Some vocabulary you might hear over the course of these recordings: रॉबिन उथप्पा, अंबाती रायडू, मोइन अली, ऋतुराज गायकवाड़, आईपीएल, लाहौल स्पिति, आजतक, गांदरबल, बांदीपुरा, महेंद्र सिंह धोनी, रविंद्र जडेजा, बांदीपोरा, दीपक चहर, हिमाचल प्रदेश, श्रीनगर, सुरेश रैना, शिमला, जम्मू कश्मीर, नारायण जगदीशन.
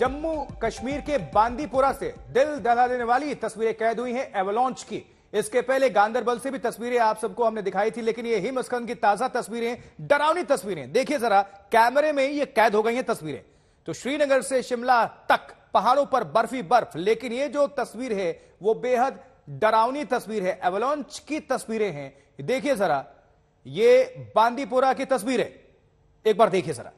जम्मू कश्मीर के बांदीपोरा से दिल दहला देने वाली तस्वीरें कैद हुई हैं एवलॉन्च की। इसके पहले गांदरबल से भी तस्वीरें आप सबको हमने दिखाई थी, लेकिन ये हिमस्खलन की ताजा तस्वीरें, डरावनी तस्वीरें, देखिए जरा कैमरे में ये कैद हो गई हैं तस्वीरें। तो श्रीनगर से शिमला तक पहाड़ों पर बर्फी बर्फ, लेकिन ये जो तस्वीर है वो बेहद डरावनी तस्वीर है, एवलॉन्च की तस्वीरें हैं। देखिए जरा, ये बांदीपोरा की तस्वीरें, एक बार देखिए जरा,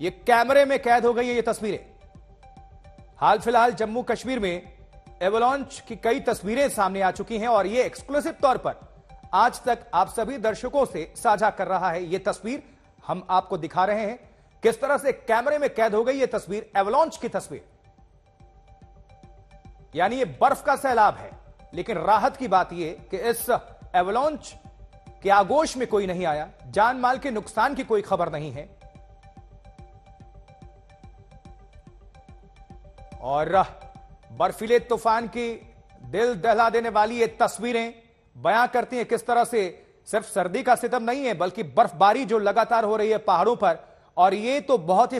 ये कैमरे में कैद हो गई है ये तस्वीरें। हाल फिलहाल जम्मू कश्मीर में एवलॉन्च की कई तस्वीरें सामने आ चुकी हैं और ये एक्सक्लूसिव तौर पर आज तक आप सभी दर्शकों से साझा कर रहा है। ये तस्वीर हम आपको दिखा रहे हैं किस तरह से कैमरे में कैद हो गई ये तस्वीर, एवलॉन्च की तस्वीर। यानी ये बर्फ का सैलाब है, लेकिन राहत की बात ये कि इस एवलॉन्च के आगोश में कोई नहीं आया, जान माल के नुकसान की कोई खबर नहीं है। और बर्फीले तूफान की दिल दहला देने वाली ये तस्वीरें बयां करती हैं किस तरह से सिर्फ सर्दी का सितम नहीं है, बल्कि बर्फबारी जो लगातार हो रही है पहाड़ों पर। और ये तो बहुत ही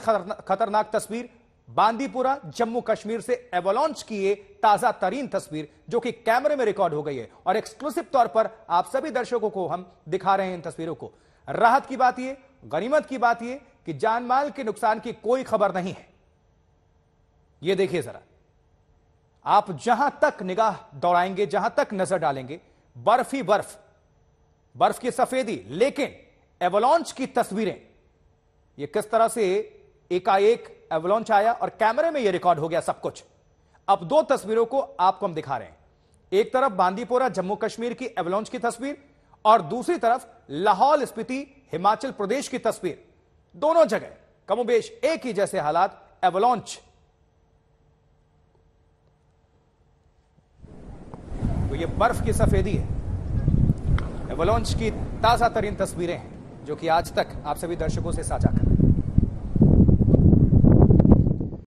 खतरनाक तस्वीर, बांदीपुरा जम्मू कश्मीर से एवलॉन्च की ये ताजा तरीन तस्वीर जो कि कैमरे में रिकॉर्ड हो गई है और एक्सक्लूसिव तौर पर आप सभी दर्शकों को हम दिखा रहे हैं इन तस्वीरों को। राहत की बात ये, गनीमत की बात ये कि जानमाल के नुकसान की कोई खबर नहीं है। ये देखिए जरा, आप जहां तक निगाह दौड़ाएंगे, जहां तक नजर डालेंगे, बर्फ ही बर्फ, बर्फ की सफेदी, लेकिन एवलॉन्च की तस्वीरें। ये किस तरह से एकाएक एवलॉन्च आया और कैमरे में ये रिकॉर्ड हो गया सब कुछ। अब दो तस्वीरों को आपको हम दिखा रहे हैं, एक तरफ बांदीपोरा जम्मू कश्मीर की एवलॉन्च की तस्वीर और दूसरी तरफ लाहौल स्पिति हिमाचल प्रदेश की तस्वीर। दोनों जगह कमोबेश एक ही जैसे हालात, एवलॉन्च। तो ये बर्फ की सफेदी है, एवलॉन्च की ताजा तरीन तस्वीरें हैं जो कि आज तक आप सभी दर्शकों से साझा कर